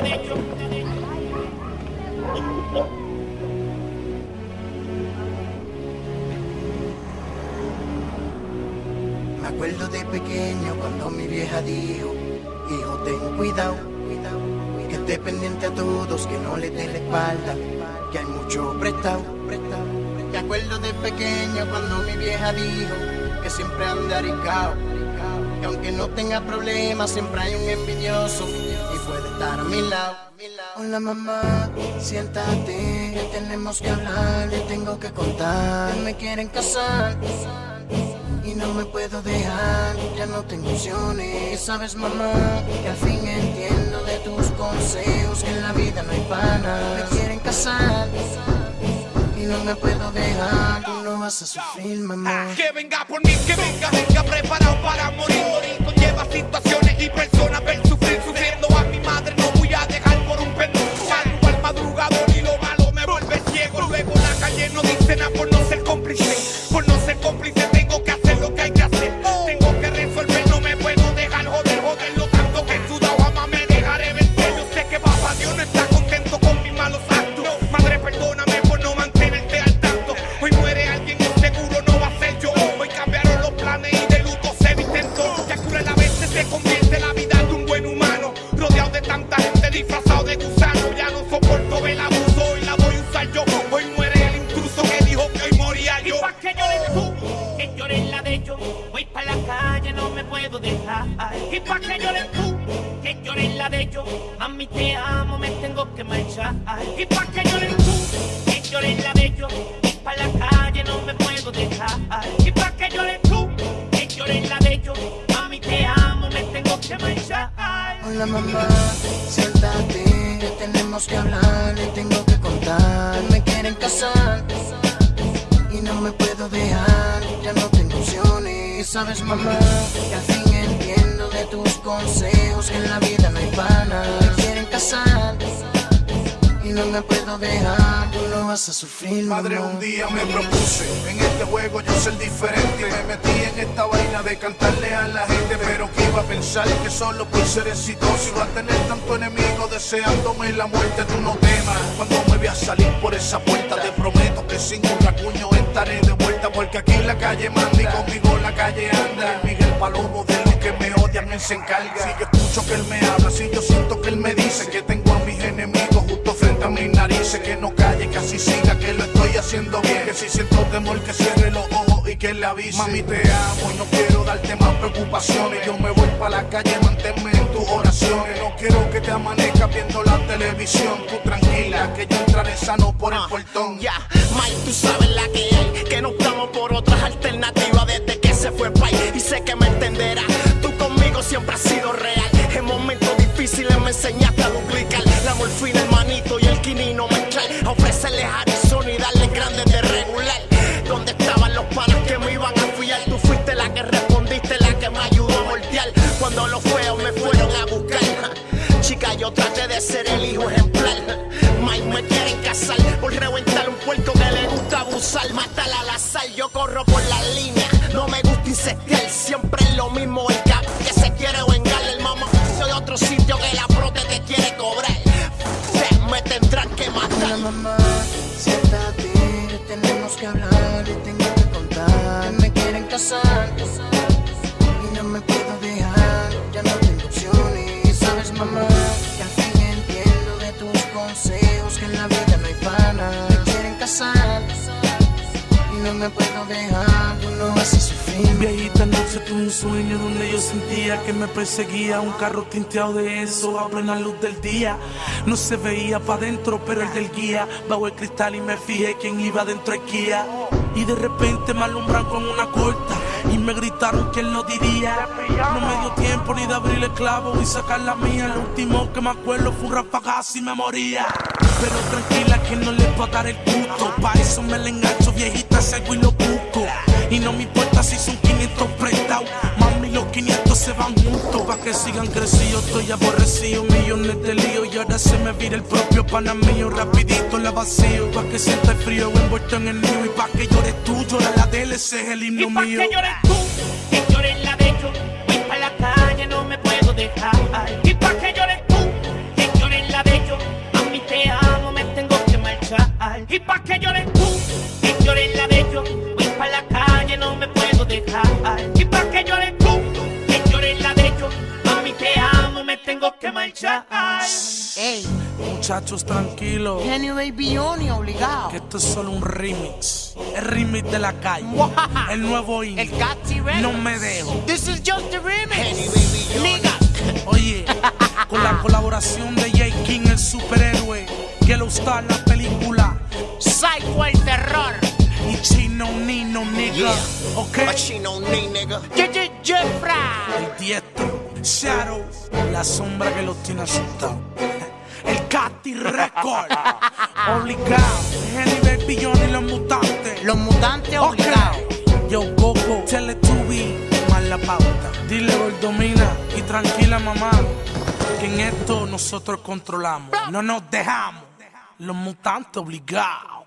Me acuerdo de pequeño cuando mi vieja dijo, hijo, ten cuidado, que esté pendiente a todos, que no le dé la espalda, que hay mucho prestado. Me acuerdo de pequeño cuando mi vieja dijo, que siempre ande aricao, que aunque no tenga problemas siempre hay un envidioso y puede estar a mi lado. Hola mamá, siéntate, que tenemos que hablar, le tengo que contar. Me quieren casar y no me puedo dejar, ya no tengo opciones. Sabes mamá, que al fin entiendo de tus consejos, que en la vida no hay panas. Me quieren casar y no me puedo dejar, tú no vas a sufrir mamá. Que venga por mí, que venga, venga preparado para morir. Morir conlleva situaciones y personas, ver sufrir, sufriendo a mi madre no voy a dejar por un pendejo. Salgo al madrugador y lo malo me vuelve ciego. Luego la calle no dice nada por no ser cómplice. Por no ser cómplice tengo que hacer lo que hay que hacer. Tengo que resolver, no me puedo dejar joder, joder. Lo tanto que he sudado, ama me dejaré vencer. Yo sé que papá Dios no está contento con mis malos actos. Madre perdóname. Disfrazado de gusano, ya no soporto ver el abuso, hoy la voy a usar yo. Hoy muere el intruso que dijo que hoy moría yo. Y pa' que llores tú, que llores la de yo. Voy pa' la calle, no me puedo dejar. Y pa' que llores tú, que llores la de yo. Mami te amo, me tengo que marchar. Y pa' que llores tú, que llores la de yo. Voy pa' la calle, no me puedo dejar. Y pa' que llores tú, que llores la de yo. Mami te amo, me tengo que marchar. Hola mamá, siéntate, tenemos que hablar, le tengo que contar. Me quieren casar y no me puedo dejar, ya no tengo opciones. Sabes mamá, que al fin entiendo de tus consejos, que en la vida no hay panas. Me quieren casar y no me puedo dejar, tú no vas a sufrir mamá. Madre, un día me propuse en este juego yo ser diferente. Me metí en esta vaina de cantarle a la gente, pero que iba a pensar que solo por ser exitoso iba a tener tanto enemigo deseándome la muerte. Tú no temas cuando me voy a salir por esa puerta, te prometo que sin un racuño estaré de vuelta, porque aquí la calle manda y conmigo la calle anda. Miguel Palomo, de los que me odian él se encarga. Si yo escucho que él me habla, si yo siento que él me dice, que tengo a mis enemigos justo frente a mis narices, que no calle, que así siga, que lo estoy haciendo bien, que si siento temor que cierre los ojos y que le avise. Mami te amo y no quiero darte más preocupaciones, yo me voy pa' la calle, manténme en tus oraciones. No quiero que te amanezcas viendo la televisión, tú tranquila, que yo entraré sano por el portón. Ya, Mike, tú sabes la que hay, que no estamos por otras alternativas desde que se fue Pai, y sé que me entenderás, tú conmigo siempre has sido real. En momentos difíciles me enseñaste a duplicar la morfina, hermanito, y el quinino mezclar, a ofrecerles Harrison y darles grandes de regular. ¿Dónde estaban los panas que me iban a fiar? Tú fuiste la que respondiste, la que me ayudó a voltear cuando los feos me fueron a buscar. Chica, yo traté de ser el hijo ejemplar. Mike, me quieren casar por reventar un puerco que le gusta abusar. Matar al azar, yo corro por la línea, no me gusta insectar, siempre es lo mismo el cap que se quiere vengar. El mamá de otro sitio que la brote te quiere cobrar, me tendrán que matar. Hola mamá, siéntate, tenemos que hablar, le tengo que contar. Me quieren casar y no me puedo dejar, ya no tengo opciones. Sabes mamá, que al fin entiendo de tus consejos, que en la vida no hay panas. Me quieren casar y no me puedo dejar, tú no vas a sufrir. Viejita noche tuve un sueño donde yo sentía que me perseguía un carro tinteado de eso a plena luz del día. No se veía pa' dentro, pero el del guía bajo el cristal y me fijé quién iba dentro del guía. Y de repente me alumbran con una corta y me gritaron que él no diría. No me dio tiempo ni de abrir el clavo y sacar la mía. Lo último que me acuerdo fue un rapagazo y me moría. Pero tranquila que no les va a dar el gusto, pa' eso me le engancho, viejita, salgo y lo busco. Y no me importa si son 500 prestados, mami, los 500 se van juntos. Pa' que sigan crecidos, estoy aborrecido, millones de líos. Y ahora se me vira el propio pana mío, rapidito la vacío. Pa' que sienta el frío envuelto en el niño. Y pa' que llores tú, llora la de él, ese es el himno mío. Y pa' que llores tú, que llores la de yo. Voy pa' la calle, no me puedo dejar. Y pa' que llores tú, que llores la Y pa' que lloren tú, que lloren la de yo, voy pa' la calle, no me puedo dejar. Y pa' que lloren tú, que lloren la de yo, mami te amo, me tengo que marchar. Ey, muchachos, tranquilos. Genio Baby Johnny, obligado. Que esto es solo un remix. El remix de la calle. Wow. El nuevo himno. El Cati Remix. No me dejo. This is just the remix. Genio Baby Johnny. Nigga. Oye, con la colaboración de J. King, el superhéroe. Yellow Star, la película. Psycho, el terror. Y Chino Nino, nigga. Yeah. Okay. Chino Nino, nigga. El Tiesto, Shadow, la sombra que los tiene asustado. El Cati Record. Obligado. Henry Baby Johnny y los mutantes. Los mutantes obligados. Okay. Yo, Goku, Teletubby, más la pauta. Dile, Gordomina, y tranquila, mamá, que en esto nosotros controlamos. No nos dejamos. Los mutantes obligados.